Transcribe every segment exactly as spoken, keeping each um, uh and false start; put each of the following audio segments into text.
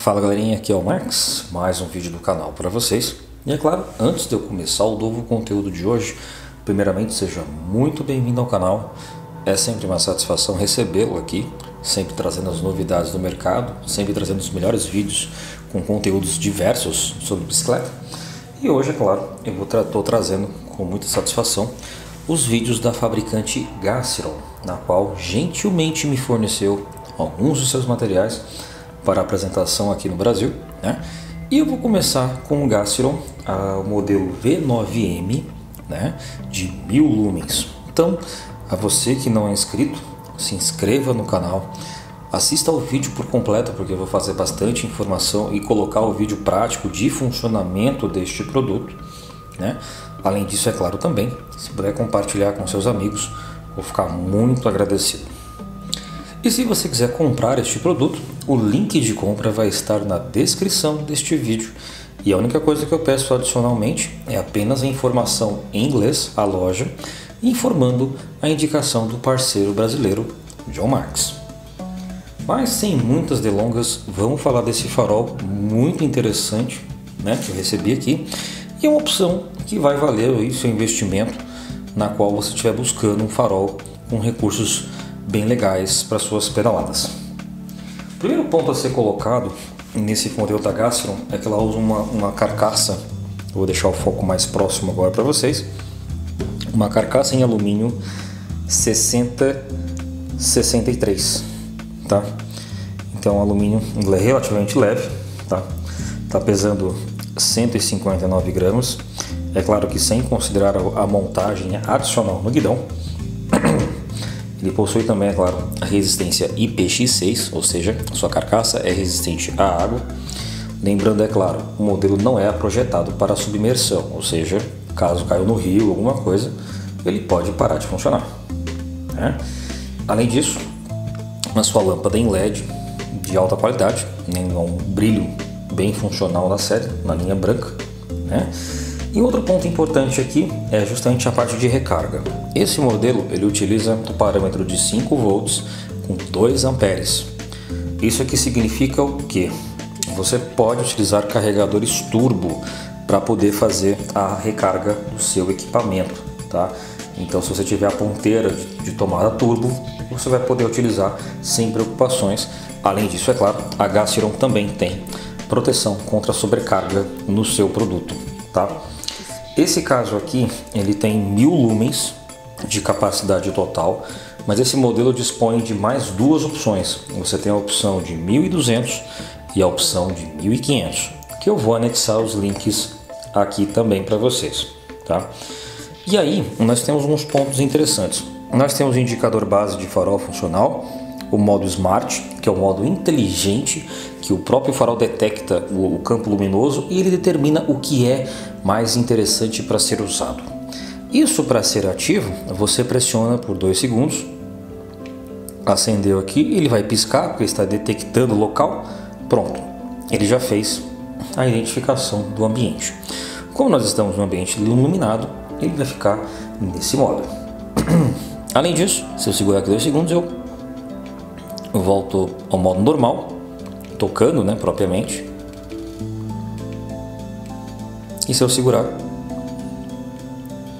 Fala galerinha, aqui é o Max, mais um vídeo do canal para vocês. E é claro, antes de eu começar o novo conteúdo de hoje, primeiramente seja muito bem-vindo ao canal. É sempre uma satisfação recebê-lo aqui, sempre trazendo as novidades do mercado, sempre trazendo os melhores vídeos com conteúdos diversos sobre bicicleta. E hoje, é claro, eu vou tra tô trazendo com muita satisfação os vídeos da fabricante Gaciron, na qual gentilmente me forneceu alguns dos seus materiais para apresentação aqui no Brasil, né? E eu vou começar com o Gaciron, o modelo V nove M, né, de mil lumens. Então, a você que não é inscrito, se inscreva no canal, assista ao vídeo por completo, porque eu vou fazer bastante informação e colocar o vídeo prático de funcionamento deste produto, né? Além disso, é claro também, se puder compartilhar com seus amigos, vou ficar muito agradecido. E se você quiser comprar este produto, o link de compra vai estar na descrição deste vídeo. E a única coisa que eu peço adicionalmente é apenas a informação em inglês à loja, informando a indicação do parceiro brasileiro, John Max. Mas sem muitas delongas, vamos falar desse farol muito interessante, né, que eu recebi aqui. E é uma opção que vai valer o seu investimento, na qual você estiver buscando um farol com recursos bem legais para suas pedaladas. O primeiro ponto a ser colocado nesse modelo da Gaciron é que ela usa uma, uma carcaça. Eu vou deixar o foco mais próximo agora para vocês. Uma carcaça em alumínio sessenta sessenta e três, tá? Então, o alumínio é relativamente leve, tá? Tá pesando cento e cinquenta e nove gramas, é claro que sem considerar a montagem adicional no guidão. Ele possui também, é claro, a resistência I P X seis, ou seja, sua carcaça é resistente à água. Lembrando, é claro, o modelo não é projetado para submersão, ou seja, caso caiu no rio, alguma coisa, ele pode parar de funcionar, né? Além disso, a sua lâmpada em L E D de alta qualidade, um brilho bem funcional na série, na linha branca, né? E outro ponto importante aqui é justamente a parte de recarga. Esse modelo ele utiliza o parâmetro de cinco volts com dois amperes. Isso aqui significa o que? Você pode utilizar carregadores turbo para poder fazer a recarga do seu equipamento, tá? Então, se você tiver a ponteira de tomada turbo, você vai poder utilizar sem preocupações. Além disso, é claro, a Gaciron também tem proteção contra sobrecarga no seu produto, tá? Esse caso aqui, ele tem mil lumens de capacidade total, mas esse modelo dispõe de mais duas opções. Você tem a opção de mil e duzentos e a opção de mil e quinhentos, que eu vou anexar os links aqui também para vocês, tá? E aí, nós temos uns pontos interessantes. Nós temos o indicador base de farol funcional, o modo Smart, que é o modo inteligente, que o próprio farol detecta o campo luminoso e ele determina o que é mais interessante para ser usado. Isso, para ser ativo, você pressiona por dois segundos, acendeu aqui, ele vai piscar porque está detectando o local. Pronto, ele já fez a identificação do ambiente. Como nós estamos no ambiente iluminado, ele vai ficar nesse modo. Além disso, se eu segurar aqui dois segundos, eu volto ao modo normal, tocando, né, propriamente. E se eu segurar,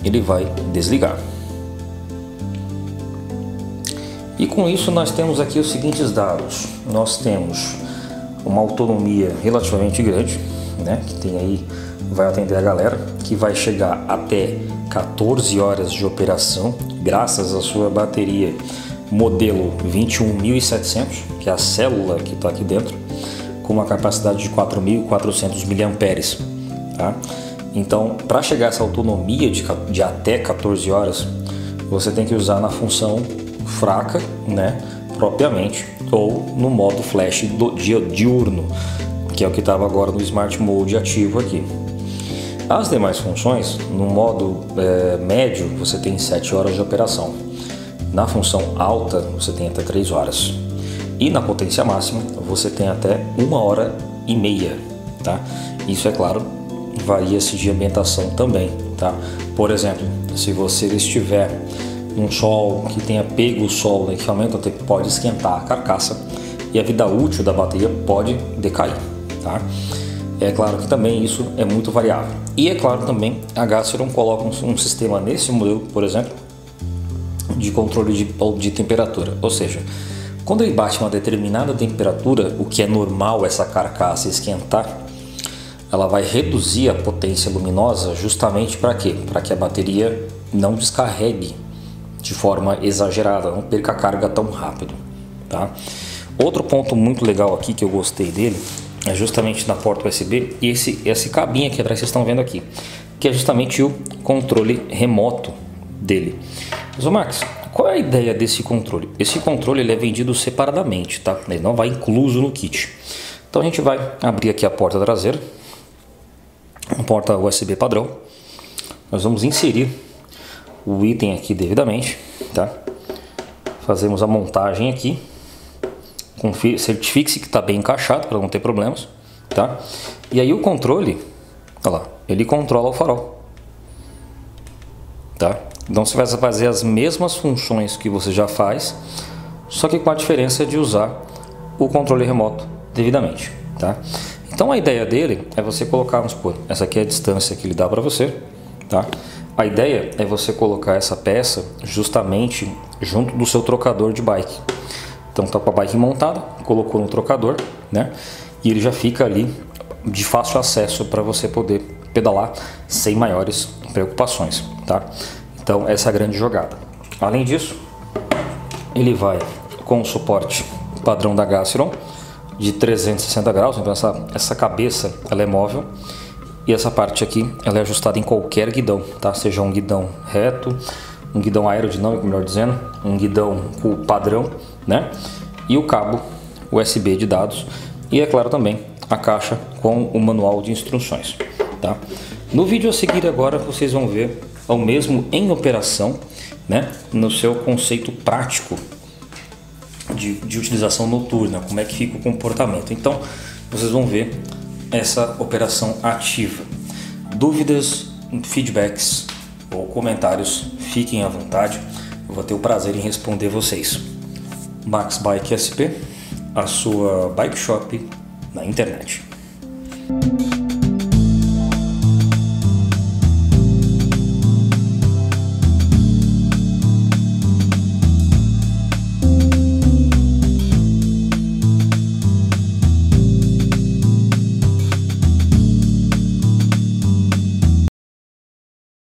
ele vai desligar. E com isso nós temos aqui os seguintes dados. Nós temos uma autonomia relativamente grande, né, que tem aí, vai atender a galera, que vai chegar até quatorze horas de operação, graças à sua bateria modelo vinte e um mil e setecentos, que é a célula que está aqui dentro, com uma capacidade de quatro mil e quatrocentos miliamperes, tá? Então, para chegar a essa autonomia de, de até quatorze horas, você tem que usar na função fraca, né, propriamente, ou no modo flash do dia diurno, que é o que estava agora no Smart Mode ativo aqui. As demais funções, no modo é, médio, você tem sete horas de operação. Na função alta, você tem até três horas. E na potência máxima, você tem até uma hora e meia, tá? Isso, é claro, varia-se de ambientação também, tá? Por exemplo, se você estiver num sol que tenha pego o sol no equipamento, pode esquentar a carcaça. E e a vida útil da bateria pode decair, tá? É claro que também isso é muito variável. E é claro também, a Gaciron coloca um, um sistema nesse modelo, por exemplo, de controle de, de temperatura. Ou seja, quando ele bate uma determinada temperatura, o que é normal essa carcaça esquentar, ela vai reduzir a potência luminosa justamente para quê? Para que a bateria não descarregue de forma exagerada, não perca a carga tão rápido, tá? Outro ponto muito legal aqui que eu gostei dele é justamente na porta U S B e esse, esse cabinho aqui atrás, vocês estão vendo aqui, que é justamente o controle remoto dele. Mas, Max, qual é a ideia desse controle? Esse controle ele é vendido separadamente, tá? Ele não vai incluso no kit. Então a gente vai abrir aqui a porta traseira, a porta U S B padrão. Nós vamos inserir o item aqui devidamente, tá? Fazemos a montagem aqui. Certifique-se que está bem encaixado para não ter problemas, tá? E aí o controle, olha lá, ele controla o farol, tá? Então você vai fazer as mesmas funções que você já faz, só que com a diferença de usar o controle remoto devidamente, tá? Então a ideia dele é você colocar, vamos supor, essa aqui é a distância que ele dá para você, tá? A ideia é você colocar essa peça justamente junto do seu trocador de bike. Então tá com a bike montada, colocou no trocador, né? E ele já fica ali de fácil acesso para você poder pedalar sem maiores preocupações, tá? Então essa é a grande jogada. Além disso, ele vai com o suporte padrão da Gaciron de trezentos e sessenta graus. Então essa, essa cabeça ela é móvel e essa parte aqui ela é ajustada em qualquer guidão, tá? Seja um guidão reto, um guidão aerodinâmico, melhor dizendo, um guidão com o padrão, né? E o cabo U S B de dados e, é claro, também a caixa com o manual de instruções, tá? No vídeo a seguir agora vocês vão ver o mesmo em operação, né? No seu conceito prático de, de utilização noturna, como é que fica o comportamento. Então vocês vão ver essa operação ativa. Dúvidas, feedbacks ou comentários, fiquem à vontade, eu vou ter o prazer em responder vocês. Maxx Bike S P, a sua bike shop na internet.